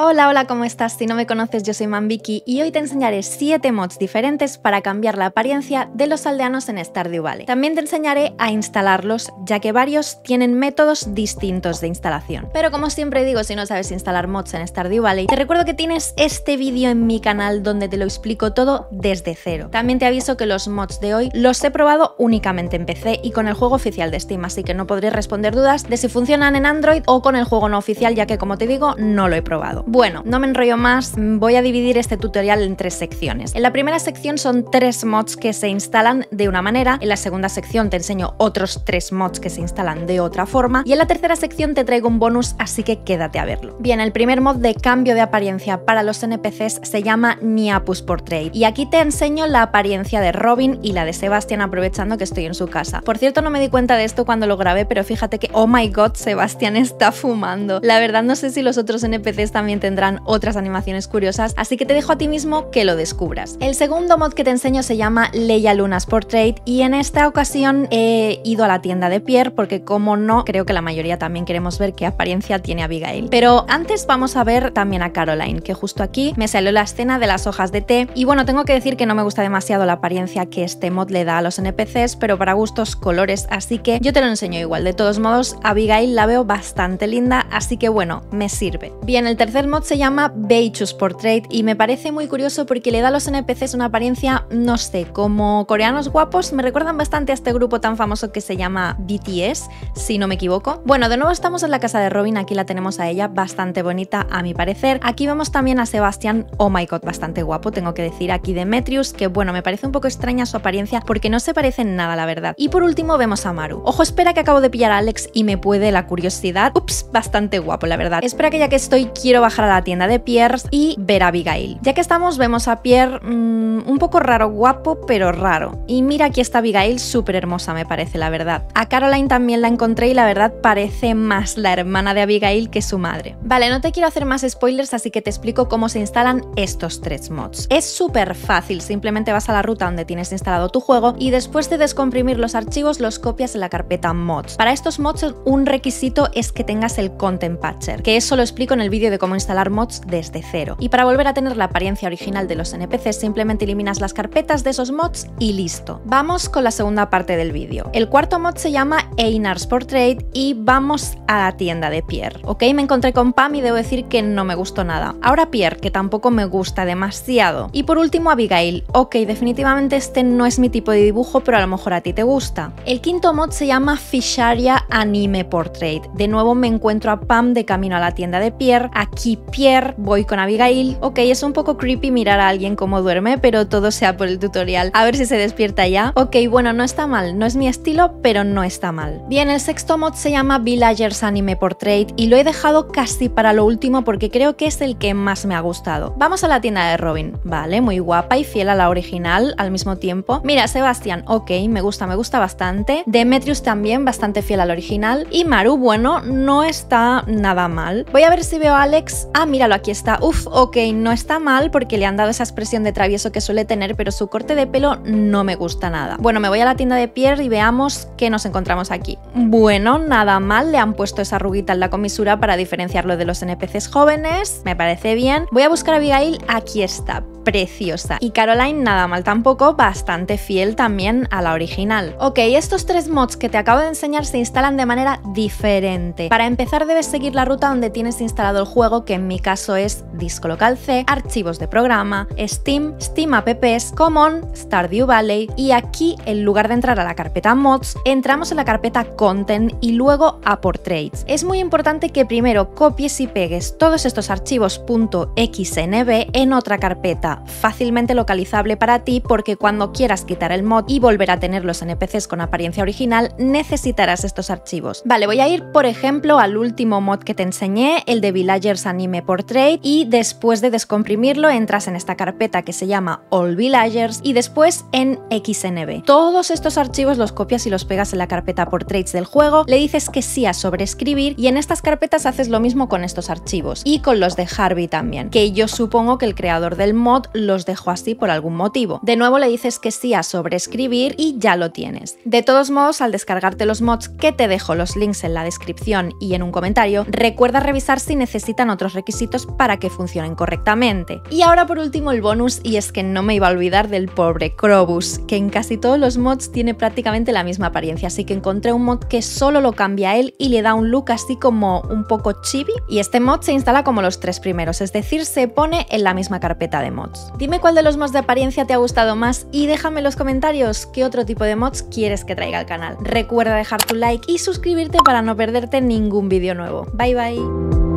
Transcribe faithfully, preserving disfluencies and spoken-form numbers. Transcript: Hola, hola, ¿cómo estás? Si no me conoces, yo soy Mambiki y hoy te enseñaré siete mods diferentes para cambiar la apariencia de los aldeanos en Stardew Valley. También te enseñaré a instalarlos, ya que varios tienen métodos distintos de instalación. Pero como siempre digo, si no sabes instalar mods en Stardew Valley, te recuerdo que tienes este vídeo en mi canal donde te lo explico todo desde cero. También te aviso que los mods de hoy los he probado únicamente en P C y con el juego oficial de Steam, así que no podré responder dudas de si funcionan en Android o con el juego no oficial, ya que como te digo, no lo he probado. Bueno, no me enrollo más, voy a dividir este tutorial en tres secciones. En la primera sección son tres mods que se instalan de una manera, en la segunda sección te enseño otros tres mods que se instalan de otra forma y en la tercera sección te traigo un bonus, así que quédate a verlo. Bien, el primer mod de cambio de apariencia para los N P Cs se llama Nyapu's Portrait y aquí te enseño la apariencia de Robin y la de Sebastián aprovechando que estoy en su casa. Por cierto, no me di cuenta de esto cuando lo grabé, pero fíjate que, oh my god, Sebastián está fumando. La verdad no sé si los otros N P Cs también tendrán otras animaciones curiosas, así que te dejo a ti mismo que lo descubras. El segundo mod que te enseño se llama Leyalluna's Portrait y en esta ocasión he ido a la tienda de Pierre porque, como no, creo que la mayoría también queremos ver qué apariencia tiene Abigail. Pero antes vamos a ver también a Caroline, que justo aquí me salió la escena de las hojas de té y bueno, tengo que decir que no me gusta demasiado la apariencia que este mod le da a los N P Cs, pero para gustos colores, así que yo te lo enseño igual. De todos modos, Abigail la veo bastante linda, así que bueno, me sirve. Bien, el tercer mod se llama Baechu's Portrait y me parece muy curioso porque le da a los N P Cs una apariencia, no sé, como coreanos guapos. Me recuerdan bastante a este grupo tan famoso que se llama B T S, si no me equivoco. Bueno, de nuevo estamos en la casa de Robin, aquí la tenemos a ella, bastante bonita a mi parecer. Aquí vemos también a Sebastián, oh my god, bastante guapo, tengo que decir. Aquí Demetrius, que bueno, me parece un poco extraña su apariencia porque no se parece en nada, la verdad. Y por último vemos a Maru. Ojo, espera, que acabo de pillar a Alex y me puede la curiosidad. Ups, bastante guapo, la verdad. Espera, que ya que estoy, quiero bajar a la tienda de Pierre y ver a Abigail. Ya que estamos, vemos a Pierre mmm, un poco raro, guapo, pero raro. Y mira, aquí está Abigail, súper hermosa me parece, la verdad. A Caroline también la encontré y la verdad parece más la hermana de Abigail que su madre. Vale, no te quiero hacer más spoilers, así que te explico cómo se instalan estos tres mods. Es súper fácil, simplemente vas a la ruta donde tienes instalado tu juego y después de descomprimir los archivos los copias en la carpeta mods. Para estos mods un requisito es que tengas el Content Patcher, que eso lo explico en el vídeo de cómo instalar instalar mods desde cero. Y para volver a tener la apariencia original de los N P Cs simplemente eliminas las carpetas de esos mods y listo. Vamos con la segunda parte del vídeo. El cuarto mod se llama Einari's Portrait y vamos a la tienda de Pierre. Ok, me encontré con Pam y debo decir que no me gustó nada. Ahora Pierre, que tampoco me gusta demasiado. Y por último Abigail. Ok, definitivamente este no es mi tipo de dibujo, pero a lo mejor a ti te gusta. El quinto mod se llama Fisharia Anime Portrait. De nuevo me encuentro a Pam de camino a la tienda de Pierre. Aquí Pierre, voy con Abigail. Ok, es un poco creepy mirar a alguien cómo duerme, pero todo sea por el tutorial. A ver si se despierta ya. Ok, bueno, no está mal. No es mi estilo, pero no está mal. Bien, el sexto mod se llama Villagers Anime Portrait y lo he dejado casi para lo último porque creo que es el que más me ha gustado. Vamos a la tienda de Robin. Vale, muy guapa y fiel a la original al mismo tiempo. Mira, Sebastián, ok, me gusta, me gusta bastante. Demetrius también, bastante fiel al original. Y Maru, bueno, no está nada mal. Voy a ver si veo a Alex. Ah, míralo, aquí está. Uf, ok, no está mal porque le han dado esa expresión de travieso que suele tener, pero su corte de pelo no me gusta nada. Bueno, me voy a la tienda de Pierre y veamos qué nos encontramos aquí. Bueno, nada mal, le han puesto esa arruguita en la comisura para diferenciarlo de los N P Cs jóvenes. Me parece bien. Voy a buscar a Abigail, aquí está. Preciosa. Y Caroline nada mal tampoco, bastante fiel también a la original. Ok, estos tres mods que te acabo de enseñar se instalan de manera diferente. Para empezar debes seguir la ruta donde tienes instalado el juego, que en mi caso es disco local C, archivos de programa, Steam, Steam Apps, Common, Stardew Valley y aquí, en lugar de entrar a la carpeta mods, entramos en la carpeta Content y luego a Portraits. Es muy importante que primero copies y pegues todos estos archivos .xnb en otra carpeta fácilmente localizable para ti, porque cuando quieras quitar el mod y volver a tener los N P Cs con apariencia original necesitarás estos archivos. Vale, voy a ir por ejemplo al último mod que te enseñé, el de Villagers Anime Portrait, y después de descomprimirlo entras en esta carpeta que se llama All Villagers y después en X N B. Todos estos archivos los copias y los pegas en la carpeta Portraits del juego, le dices que sí a sobreescribir y en estas carpetas haces lo mismo con estos archivos y con los de Harvey también, que yo supongo que el creador del mod los dejo así por algún motivo. De nuevo le dices que sí a sobreescribir y ya lo tienes. De todos modos, al descargarte los mods, que te dejo los links en la descripción y en un comentario, recuerda revisar si necesitan otro otros requisitos para que funcionen correctamente. Y ahora por último el bonus, y es que no me iba a olvidar del pobre Krobus, que en casi todos los mods tiene prácticamente la misma apariencia, así que encontré un mod que solo lo cambia a él y le da un look así como un poco chibi, y este mod se instala como los tres primeros, es decir, se pone en la misma carpeta de mods. Dime cuál de los mods de apariencia te ha gustado más y déjame en los comentarios qué otro tipo de mods quieres que traiga al canal. Recuerda dejar tu like y suscribirte para no perderte ningún vídeo nuevo. Bye bye.